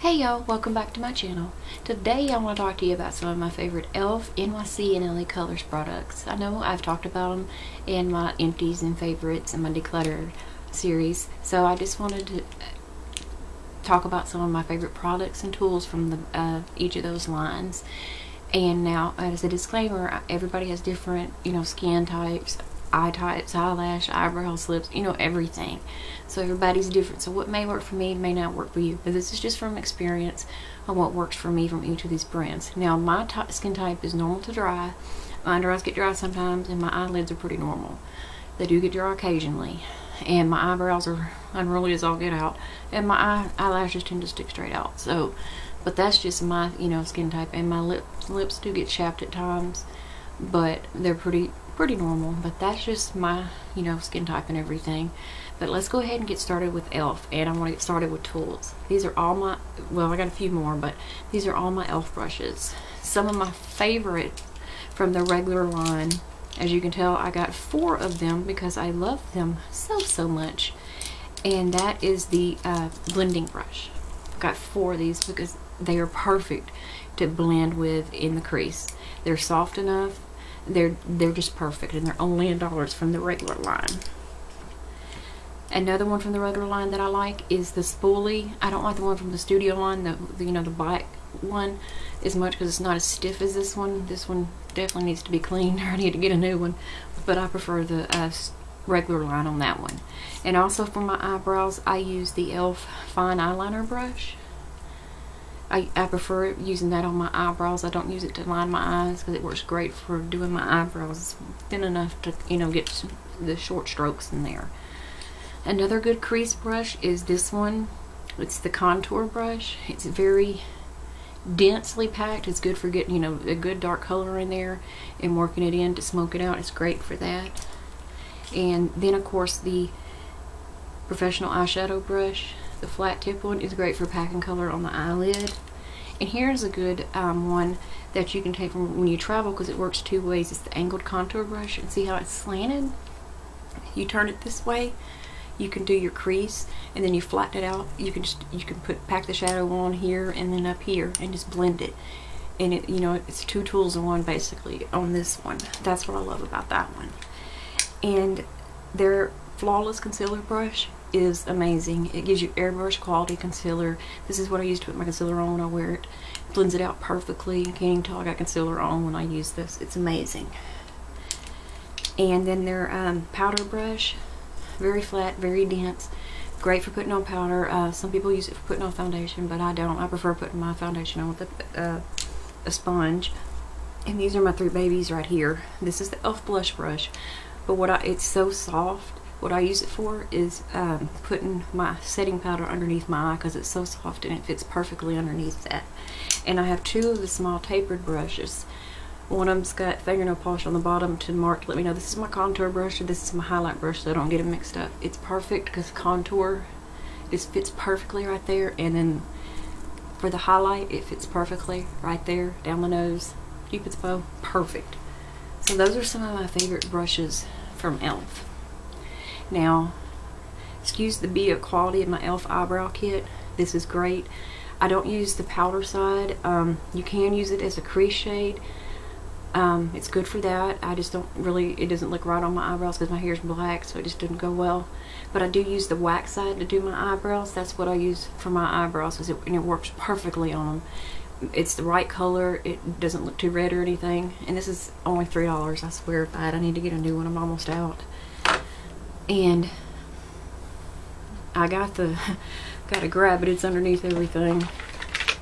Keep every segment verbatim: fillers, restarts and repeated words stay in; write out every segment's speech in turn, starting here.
Hey y'all, welcome back to my channel. Today I want to talk to you about some of my favorite E L F, N Y C, and L A Colors products. I know I've talked about them in my empties and favorites and my declutter series, so I just wanted to talk about some of my favorite products and tools from the, uh, each of those lines. And now, as a disclaimer, everybody has different, you know, skin types, eye types, eyelash, eyebrows, lips, you know, everything. So everybody's different. So what may work for me may not work for you. But this is just from experience on what works for me from each of these brands. Now my type, skin type is normal to dry. My under eyes get dry sometimes and my eyelids are pretty normal. They do get dry occasionally. And my eyebrows are unruly as all get out. And my eye, eyelashes tend to stick straight out. So, but that's just my, you know, skin type. And my lips, lips do get chapped at times. But they're pretty... pretty normal, but that's just my, you know, skin type and everything. But let's go ahead and get started with E L F, and I want to get started with tools. These are all my, well, I got a few more, but these are all my E L F brushes. Some of my favorites from the regular line. As you can tell, I got four of them because I love them so, so much. And that is the uh, blending brush. I got four of these because they are perfect to blend with in the crease. They're soft enough. They're, they're just perfect, and they're only one dollar from the regular line. Another one from the regular line that I like is the spoolie. I don't like the one from the studio line, the, the you know, the black one as much because it's not as stiff as this one. This one definitely needs to be cleaned, or I need to get a new one, but I prefer the uh, regular line on that one. And also for my eyebrows, I use the E L F fine eyeliner brush. I, I prefer it, using that on my eyebrows. I don't use it to line my eyes because it works great for doing my eyebrows. It's thin enough to, you know, get the short strokes in there. Another good crease brush is this one. It's the contour brush. It's very densely packed. It's good for getting, you know, a good dark color in there and working it in to smoke it out. It's great for that. And then, of course, the professional eyeshadow brush. The flat tip one is great for packing color on the eyelid. And here's a good um, one that you can take from when you travel because it works two ways. It's the angled contour brush, and see how it's slanted? You turn it this way, you can do your crease, and then you flatten it out. You can just you can put pack the shadow on here and then up here and just blend it. And it, you know, it's two tools in one basically on this one. That's what I love about that one. And their flawless concealer brush is amazing. It gives you airbrush quality concealer. This is what I use to put my concealer on when I wear it. It blends it out perfectly. You can't even tell I got concealer on when I use this. It's amazing. And then their um, powder brush, very flat, very dense, great for putting on powder. Uh, some people use it for putting on foundation, but I don't. I prefer putting my foundation on with a, uh, a sponge. And these are my three babies right here. This is the E L F blush brush, but what I, it's so soft. What I use it for is um, putting my setting powder underneath my eye because it's so soft and it fits perfectly underneath that. And I have two of the small tapered brushes. One of them's got fingernail polish on the bottom to mark, let me know this is my contour brush or this is my highlight brush so I don't get them mixed up. It's perfect because contour just fits perfectly right there, and then for the highlight it fits perfectly right there down the nose. Cupid's bow, perfect. So those are some of my favorite brushes from E L F. Now, excuse the B of quality of my E L F eyebrow kit. This is great. I don't use the powder side. Um, you can use it as a crease shade. Um, it's good for that. I just don't really, it doesn't look right on my eyebrows because my hair is black, so it just doesn't go well. But I do use the wax side to do my eyebrows. That's what I use for my eyebrows, because it, and it works perfectly on them. It's the right color. It doesn't look too red or anything. And this is only three dollars. I swear by it. I need to get a new one. I'm almost out. And I got the, gotta grab it, it's underneath everything.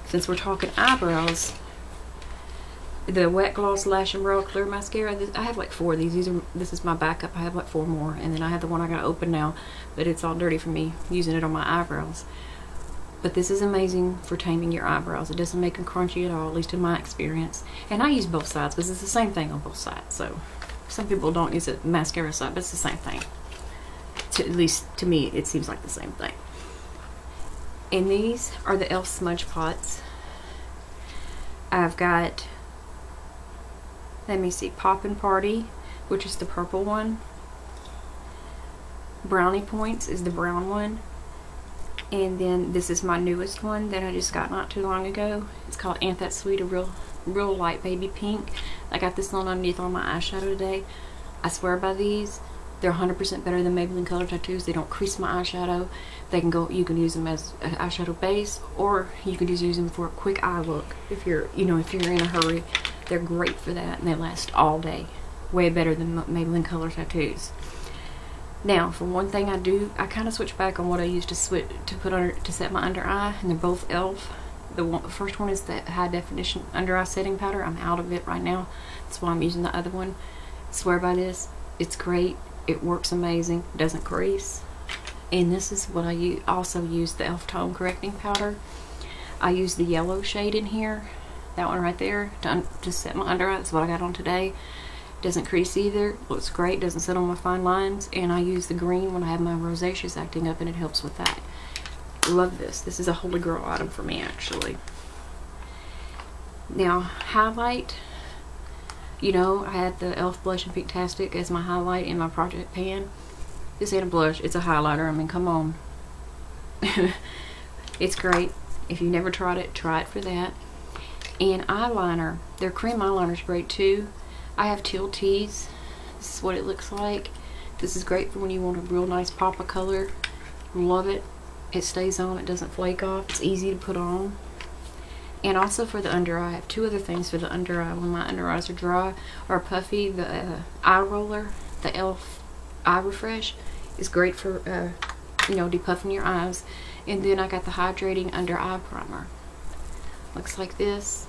Since we're talking eyebrows, the Wet Gloss Lash and Brow Clear Mascara, this, I have like four of these. These are, this is my backup, I have like four more. And then I have the one I gotta open now, but it's all dirty from me using it on my eyebrows. But this is amazing for taming your eyebrows. It doesn't make them crunchy at all, at least in my experience. And I use both sides, because it's the same thing on both sides. So some people don't use the mascara side, but it's the same thing. To, at least to me it seems like the same thing. And these are the Elf Smudge Pots. I've got, let me see, Poppin' Party, which is the purple one. Brownie Points is the brown one. And then this is my newest one that I just got not too long ago. It's called Aunt That Sweet, a real real light baby pink. I got this on underneath on my eyeshadow today. I swear by these. They're one hundred percent better than Maybelline Color Tattoos. They don't crease my eyeshadow. They can go. You can use them as an eyeshadow base, or you can just use them for a quick eye look. If you're, you know, if you're in a hurry, they're great for that, and they last all day. Way better than Maybelline Color Tattoos. Now, for one thing, I do I kind of switch back on what I used to switch to put under to set my under eye, and they're both E L F. The, one, the first one is the high definition under eye setting powder. I'm out of it right now. That's why I'm using the other one. I swear by this. It's great. It works amazing, doesn't crease. And this is what I use. Also use the E L F Tone Correcting Powder. I use the yellow shade in here, that one right there, to, to set my under eye. That's what I got on today. Doesn't crease either, looks great, doesn't sit on my fine lines. And I use the green when I have my rosaceous acting up, and it helps with that. Love this. This is a holy grail item for me, actually. Now, highlight. You know, I had the E L F Blush and Pinktastic as my highlight in my project pan. This ain't a blush, it's a highlighter. I mean, come on. It's great. If you've never tried it, try it for that. And eyeliner. Their cream eyeliner's great too. I have Teal Tease. This is what it looks like. This is great for when you want a real nice pop of color. Love it. It stays on, it doesn't flake off. It's easy to put on. And also for the under eye, I have two other things for the under eye. When my under eyes are dry or puffy, the uh, eye roller, the E L F Eye Refresh, is great for, uh, you know, depuffing your eyes. And then I got the hydrating under eye primer. Looks like this.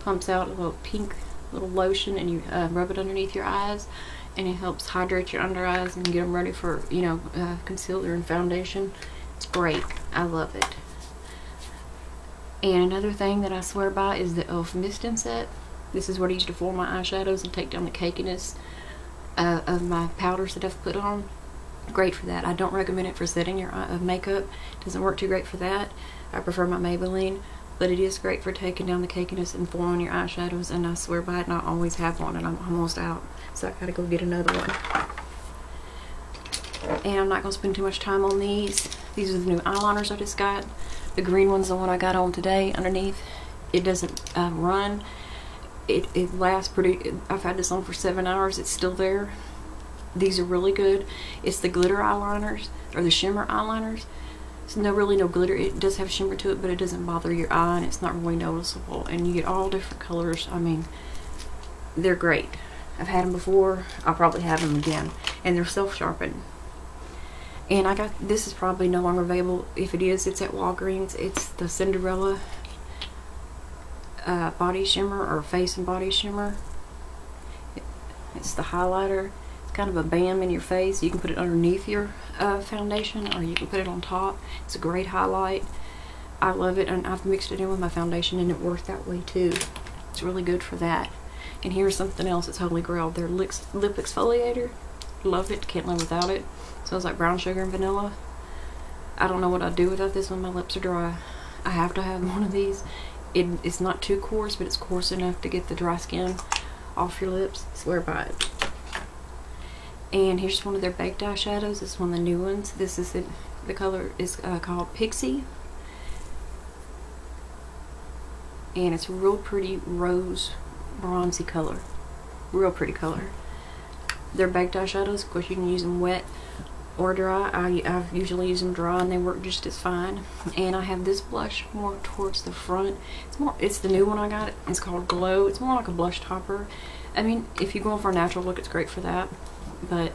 Pumps out a little pink little lotion, and you uh, rub it underneath your eyes, and it helps hydrate your under eyes and get them ready for, you know, uh, concealer and foundation. It's great. I love it. And another thing that I swear by is the E L F Mist and Set. This is what I use to form my eyeshadows and take down the cakiness uh, of my powders that I've put on. Great for that. I don't recommend it for setting your eye of makeup. It doesn't work too great for that. I prefer my Maybelline, but it is great for taking down the cakiness and forming your eyeshadows, and I swear by it, and I always have one, and I'm almost out, so I gotta go get another one. And I'm not gonna spend too much time on these. These are the new eyeliners I just got. The green one's the one I got on today underneath. It doesn't uh, run. It, it lasts pretty, I've had this on for seven hours. It's still there. These are really good. It's the glitter eyeliners, or the shimmer eyeliners. It's no really no glitter. It does have shimmer to it, but it doesn't bother your eye, and it's not really noticeable. And you get all different colors. I mean, they're great. I've had them before. I'll probably have them again. And they're self-sharpened. And I got, this is probably no longer available. If it is, it's at Walgreens. It's the Cinderella uh, Body Shimmer, or Face and Body Shimmer. It, it's the highlighter. It's kind of a band in your face. You can put it underneath your uh, foundation, or you can put it on top. It's a great highlight. I love it, and I've mixed it in with my foundation, and it worked that way too. It's really good for that. And here's something else that's holy grail. Their Lip Exfoliator. Love it. Can't live without it. Smells like brown sugar and vanilla. I don't know what I do without this when my lips are dry. I have to have one of these. It, it's not too coarse, but it's coarse enough to get the dry skin off your lips. I swear by it. And here's one of their baked eyeshadows. It's one of the new ones. This is the, the color is uh, called Pixie, and it's a real pretty rose bronzy color. Real pretty color. They're baked eyeshadows. Of course, you can use them wet or dry. I, I usually use them dry, and they work just as fine. And I have this blush more towards the front. It's more. It's the new one I got. It's called Glow. It's more like a blush topper. I mean, if you're going for a natural look, it's great for that. But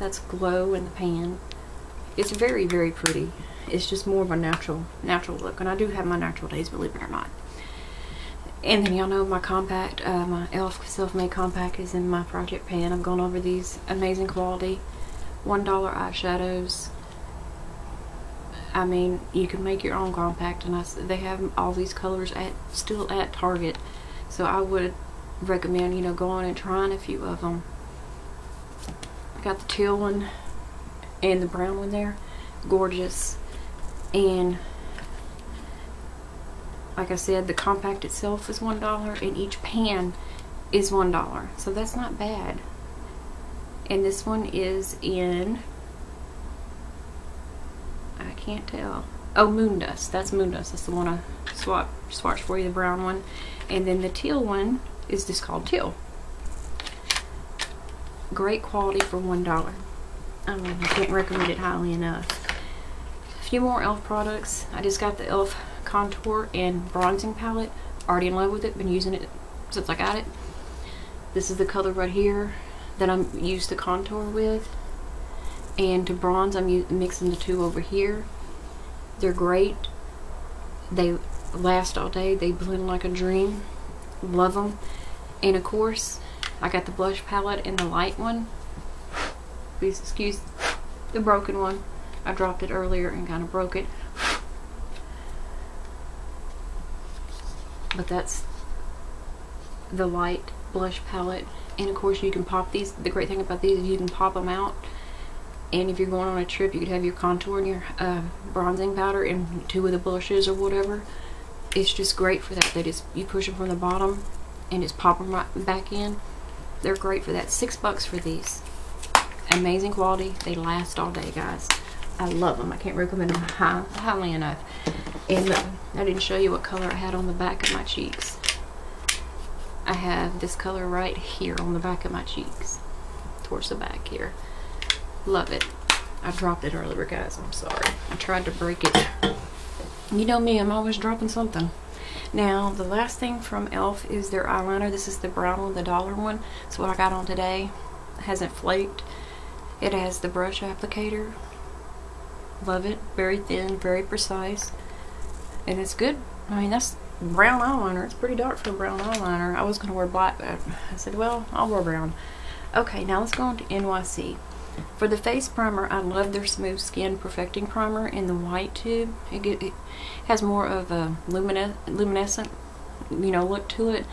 that's Glow in the pan. It's very, very pretty. It's just more of a natural, natural look. And I do have my natural days, believe it or not. And then y'all know my compact, uh, my E L F self-made compact is in my project pan. I've gone over these amazing quality one dollar eyeshadows. I mean, you can make your own compact, and I, they have all these colors at still at Target. So I would recommend, you know, going and trying a few of them. I got the teal one and the brown one there. Gorgeous. And like I said, the compact itself is one dollar, and each pan is one dollar. So that's not bad. And this one is in can't tell. Oh, Moon Dust. That's Moon Dust. That's the one I swap, swatched for you, the brown one. And then the teal one is just called Teal. Great quality for one dollar. Um, I can't recommend it highly enough. A few more E L F products. I just got the E L F Contour and Bronzing Palette. Already in love with it. Been using it since I got it. This is the color right here that I'm used to contour with. And to bronze, I'm mixing the two over here. They're great. They last all day. They blend like a dream. Love them. And of course, I got the blush palette and the light one. Please excuse the broken one. I dropped it earlier and kind of broke it. But that's the light blush palette. And of course, you can pop these. The great thing about these is you can pop them out. And if you're going on a trip, you could have your contour and your uh, bronzing powder and two of the blushes or whatever. It's just great for that. They just, you push them from the bottom and just pop them right back in. They're great for that. Six bucks for these. Amazing quality. They last all day, guys. I love them. I can't recommend them high, highly enough. And uh, I didn't show you what color I had on the back of my cheeks. I have this color right here on the back of my cheeks. Towards the back here. Love it. I dropped it earlier, guys. I'm sorry. I tried to break it. You know me, I'm always dropping something. Now, the last thing from E L F is their eyeliner. This is the brown one, the dollar one. It's what I got on today. It hasn't flaked. It has the brush applicator. Love it. Very thin, very precise. And it's good. I mean, that's brown eyeliner. It's pretty dark for a brown eyeliner. I was going to wear black, but I said, well, I'll wear brown. Okay, now let's go on to N Y C. For the face primer, I love their Smooth Skin Perfecting Primer in the white tube. It, get, it has more of a lumines luminescent, you know, look to it.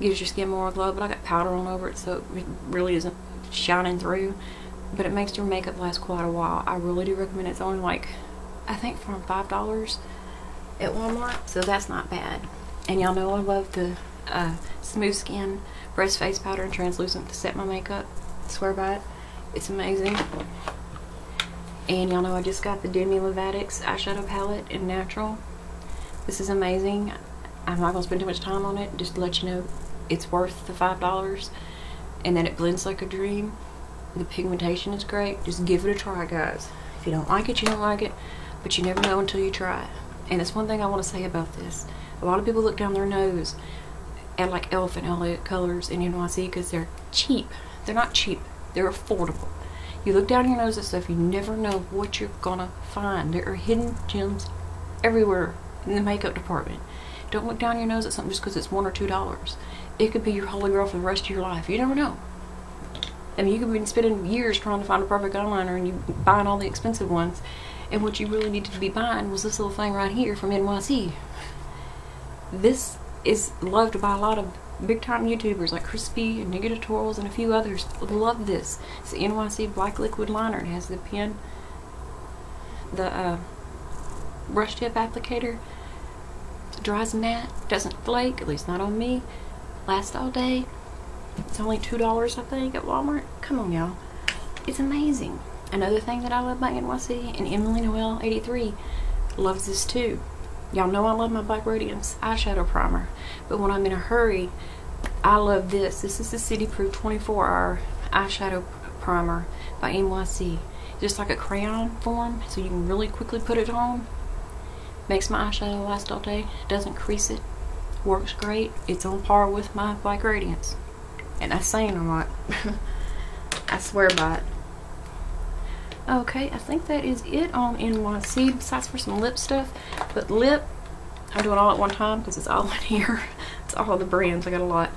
Gives your skin more glow, but I got powder on over it, so it really isn't shining through. But it makes your makeup last quite a while. I really do recommend it. It's only like, I think, from five dollars at Walmart, so that's not bad. And y'all know I love the uh, Smooth Skin Breast Face Powder and Translucent to set my makeup. I swear by it. It's amazing. And y'all know I just got the Demi Lovatic's Eyeshadow Palette in Natural. This is amazing. I'm not going to spend too much time on it. Just to let you know, it's worth the five dollars. And then it blends like a dream. The pigmentation is great. Just give it a try, guys. If you don't like it, you don't like it. But you never know until you try it. And that's one thing I want to say about this. A lot of people look down their nose at like E L F and L A Colors and N Y C because they're cheap. They're not cheap. They're affordable. You look down your nose at stuff, you never know what you're gonna find. There are hidden gems everywhere in the makeup department. Don't look down your nose at something just because it's one or two dollars. It could be your holy grail for the rest of your life. You never know. I mean, you could be spending years trying to find a perfect eyeliner and you buying all the expensive ones, and what you really needed to be buying was this little thing right here from N Y C. This is loved by a lot of big time YouTubers like Crispy and Nigga Tutorials and a few others. Love this. It's the N Y C Black Liquid Liner. It has the pen, the uh, brush tip applicator. It dries matte, doesn't flake, at least not on me. Lasts all day. It's only two dollars I think at Walmart. Come on, y'all. It's amazing. Another thing that I love about N Y C, and Emily Noel eighty-three loves this too. Y'all know I love my Black Radiance eyeshadow primer, but when I'm in a hurry, I love this. This is the City Proof twenty-four hour eyeshadow primer by N Y C. Just like a crayon form, so you can really quickly put it on. Makes my eyeshadow last all day. Doesn't crease it. Works great. It's on par with my Black Radiance. And that's saying a lot. I swear by it. Okay, I think that is it on N Y C, besides for some lip stuff. But lip, I'm doing all at one time because it's all in here. It's all the brands. I got a lot.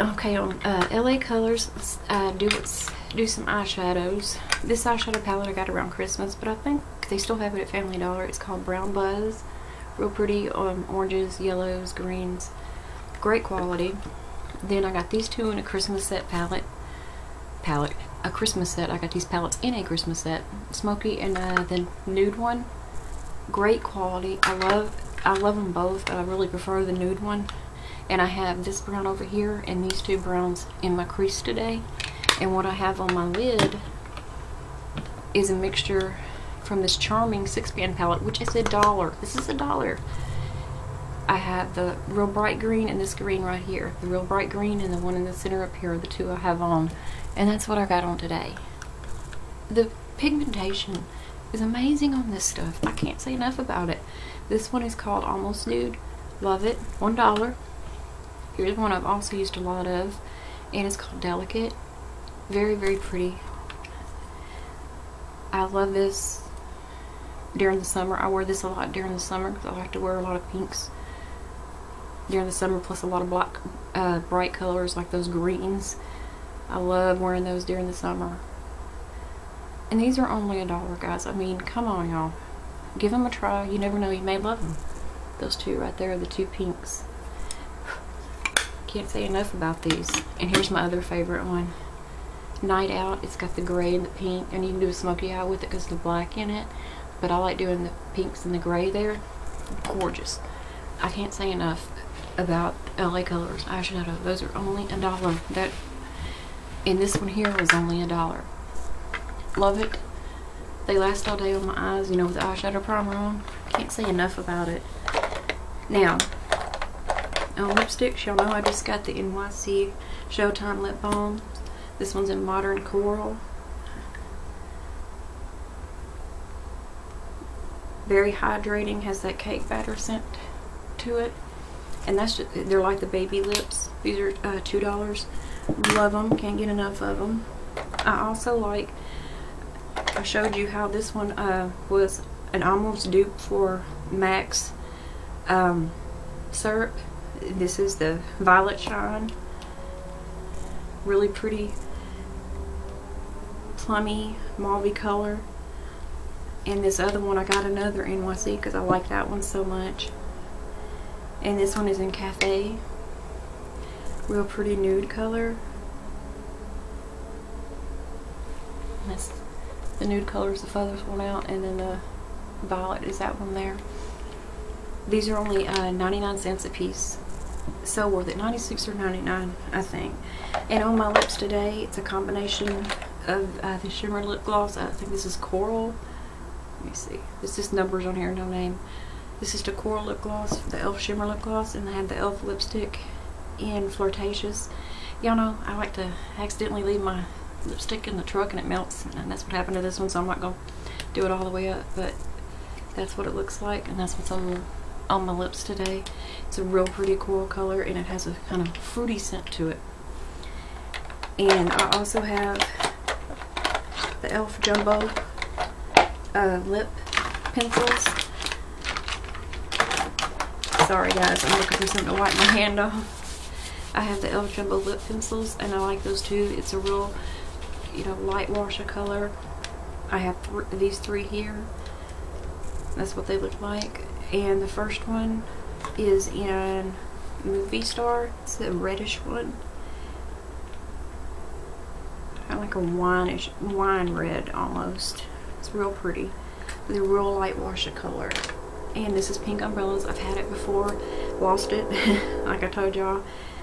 Okay, on uh, L A Colors, let's uh, do, let's do some eyeshadows. This eyeshadow palette I got around Christmas, but I think they still have it at Family Dollar. It's called Brown Buzz. Real pretty um, oranges, yellows, greens. Great quality. Then I got these two in a Christmas set palette. Palette. A Christmas set. I got these palettes in a Christmas set. Smokey and uh, the nude one. Great quality. I love I love them both, but I really prefer the nude one. And I have this brown over here and these two browns in my crease today. And what I have on my lid is a mixture from this charming six-pan palette, which is a dollar. This is a dollar. I have the real bright green and this green right here. The real bright green and the one in the center up here are the two I have on. And that's what I got on today. The pigmentation is amazing on this stuff. I can't say enough about it. This one is called Almost Nude. Love it. One dollar. Here's one I've also used a lot of. And it's called Delicate. Very, very pretty. I love this during the summer. I wear this a lot during the summer because I like to wear a lot of pinks during the summer, plus a lot of black, uh, bright colors like those greens. I love wearing those during the summer. And these are only a dollar, guys. I mean, come on, y'all. Give them a try. You never know. You may love them. Those two right there are the two pinks. Can't say enough about these. And here's my other favorite one. Night Out. It's got the gray and the pink. And you can do a smoky eye with it because of the black in it. But I like doing the pinks and the gray there. Gorgeous. I can't say enough about L A Colors eyeshadow. Those are only a dollar. That, and this one here was only a dollar. Love it. They last all day on my eyes, you know, with the eyeshadow primer on. Can't say enough about it. Now, on lipsticks, y'all know I just got the N Y C Showtime Lip Balm. This one's in Modern Coral. Very hydrating, has that cake batter scent to it. And that's just, they're like the baby lips. These are uh, two dollars. Love them, can't get enough of them. I also like, I showed you how this one uh, was an almost dupe for Max um, syrup. This is the Violet Shine. Really pretty plummy, mauvey color. And this other one, I got another N Y C because I like that one so much. And this one is in Cafe. Real pretty nude color. That's the nude color is the furthest one out, and then the violet is that one there. These are only uh, ninety-nine cents a piece. So worth it. ninety-six or ninety-nine, I think. And on my lips today, it's a combination of uh, the shimmer lip gloss. I think this is Coral. Let me see. It's just numbers on here, no name. This is the Coral lip gloss, the Elf shimmer lip gloss, and I have the Elf lipstick in Flirtatious. Y'all know I like to accidentally leave my lipstick in the truck and it melts, and that's what happened to this one, so I'm not gonna do it all the way up, but that's what it looks like, and that's what's on on my lips today. It's a real pretty coral color, and it has a kind of fruity scent to it. And I also have the Elf Jumbo uh, lip pencils. Sorry guys, I'm looking for something to wipe my hand off. I have the Elf Jumbo lip pencils, and I like those too. It's a real, you know, light wash of color. I have th these three here. That's what they look like. And the first one is in Movie Star. It's a reddish one. I like a wineish, wine red almost. It's real pretty. The real light wash of color. And this is Pink Umbrellas. I've had it before. Lost it, like I told y'all.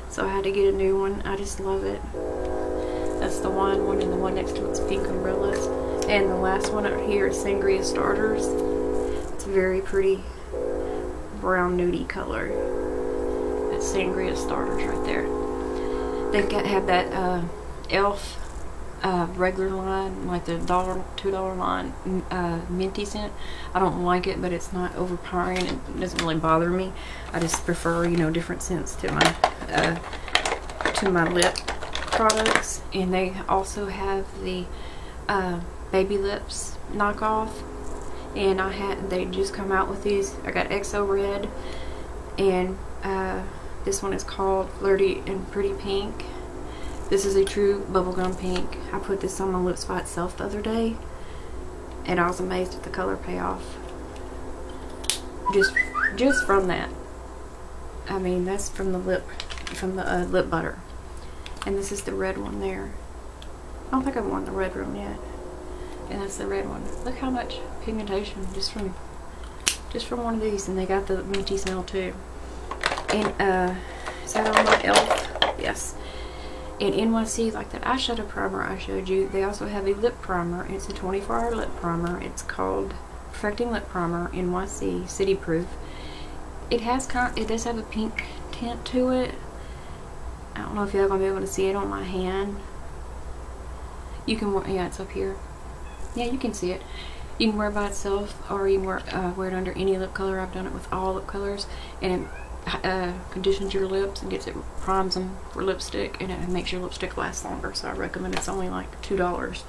So I had to get a new one. I just love it. That's the wine one, and the one next to it's Pink Umbrellas. And the last one up here is Sangria Starters. It's a very pretty brown nudie color. That's Sangria Starters right there. They got, have that uh, Elf uh, regular line, like the dollar, two dollar line, uh, minty scent. I don't like it, but it's not overpowering. It doesn't really bother me. I just prefer, you know, different scents to my Uh, to my lip products. And they also have the uh, Baby Lips knockoff, and I had they just come out with these. I got X O Red, and uh, this one is called Flirty and Pretty Pink. This is a true bubblegum pink. I put this on my lips by itself the other day, and I was amazed at the color payoff just just from that. I mean, that's from the lip from the uh, lip butter. And this is the red one there. I don't think I've worn the red one yet. And that's the red one. Look how much pigmentation just from just from one of these. And they got the minty smell too. And uh is that on my Elf? Yes. And N Y C, like that eyeshadow primer I showed you, they also have a lip primer. It's a twenty-four hour lip primer. It's called Perfecting Lip Primer, N Y C City Proof. It has kind of, it does have a pink tint to it. I don't know if y'all gonna be able to see it on my hand. You can wear, yeah, it's up here. Yeah, you can see it. You can wear it by itself, or you can wear, uh, wear it under any lip color. I've done it with all lip colors, and it uh, conditions your lips and gets it primes them for lipstick, and it makes your lipstick last longer. So I recommend it's only like two dollars.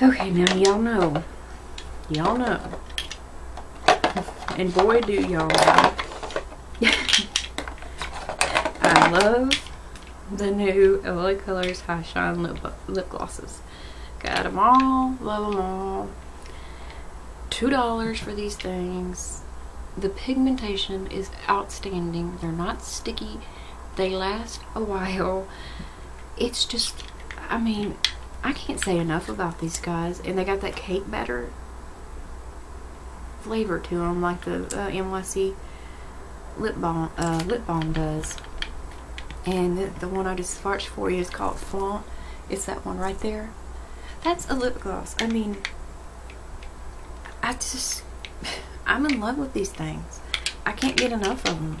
Okay, now y'all know, y'all know, and boy do y'all know. I love the new L A Colors High Shine Lip, lip Glosses. Got them all, love them all. two dollars for these things. The pigmentation is outstanding. They're not sticky. They last a while. It's just, I mean, I can't say enough about these guys. And they got that cake batter flavor to them like the uh, N Y C lip balm, uh, lip balm does. And the, the one I just swatched for you is called Flaunt. It's that one right there. That's a lip gloss. I mean, I just, I'm in love with these things. I can't get enough of them.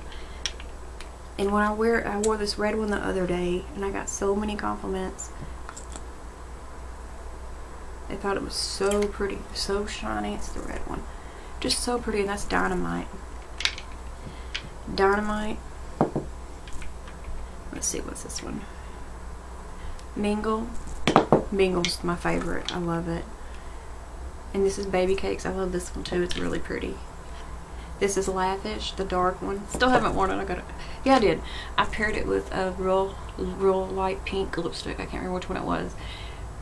And when I wear, I wore this red one the other day, and I got so many compliments. They thought it was so pretty, so shiny. It's the red one. Just so pretty, and that's Dynamite. Dynamite. Let's see, what's this one? Mingle. Mingle's my favorite. I love it. And this is Baby Cakes. I love this one too. It's really pretty. This is Lavish, the dark one. Still haven't worn it. I got it. Yeah, I did. I paired it with a real, real light pink lipstick. I can't remember which one it was.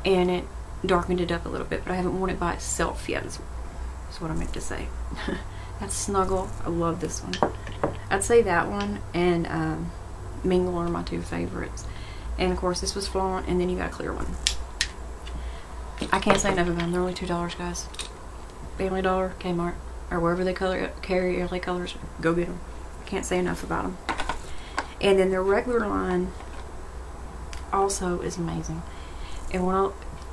And it darkened it up a little bit, but I haven't worn it by itself yet. That's, that's what I meant to say. That's Snuggle. I love this one. I'd say that one and um, Mingle are my two favorites. And of course this was Flaunt, and then you got a clear one. I can't say enough about them. They're only two dollars, guys. Family Dollar, Kmart, or wherever they color, carry L A Colors, go get them. Can't say enough about them. And then their regular line also is amazing. And what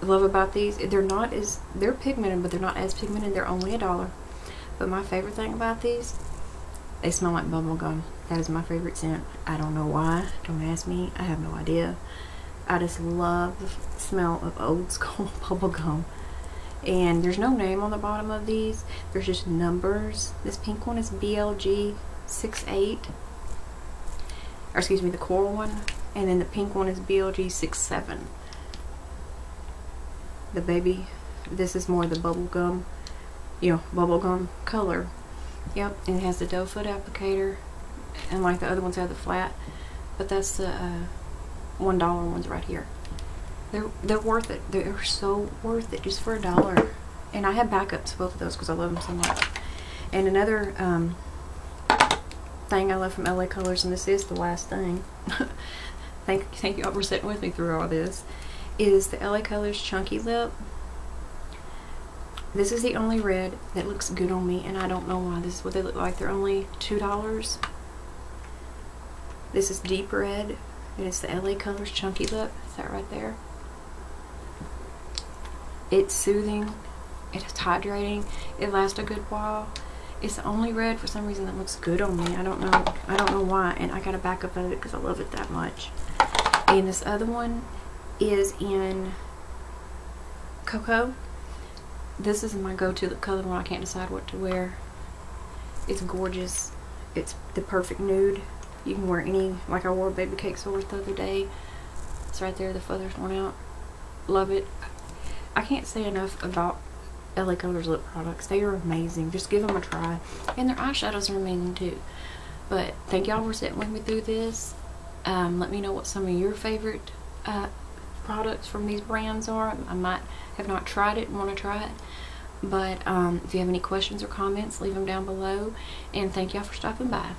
I love about these, they're not as, they're pigmented, but they're not as pigmented. They're only a dollar. But my favorite thing about these, they smell like bubble gum. That is my favorite scent. I don't know why. Don't ask me. I have no idea. I just love the smell of old school bubble gum. And there's no name on the bottom of these. There's just numbers. This pink one is B L G six eight. Or excuse me, the coral one. And then the pink one is B L G six seven. The baby, this is more the bubble gum, you know, bubble gum color. Yep, and it has the doe foot applicator. And like the other ones have the flat. But that's the... Uh, one dollar ones right here. They're they're worth it. They're so worth it just for a dollar. And I have backups to both of those because I love them so much. And another um, thing I love from L A Colors, and this is the last thing. thank thank you all for sitting with me through all this. Is the L A Colors Chunky Lip. This is the only red that looks good on me, and I don't know why. This is what they look like. They're only two dollars. This is deep red. And it's the L A Colors Chunky Lip. Is that right there? It's soothing. It's hydrating. It lasts a good while. It's the only red for some reason that looks good on me. I don't know. I don't know why. And I got a backup of it because I love it that much. And this other one is in Cocoa. This is my go-to color when I can't decide what to wear. It's gorgeous. It's the perfect nude. You can wear any, like I wore Baby Cakes over the other day. It's right there, the feathers went out. Love it. I can't say enough about L A Colors lip products. They are amazing. Just give them a try. And their eyeshadows are amazing too. But thank y'all for sitting with me through this. Um, let me know what some of your favorite uh, products from these brands are. I might have not tried it and want to try it. But um, if you have any questions or comments, leave them down below. And thank y'all for stopping by.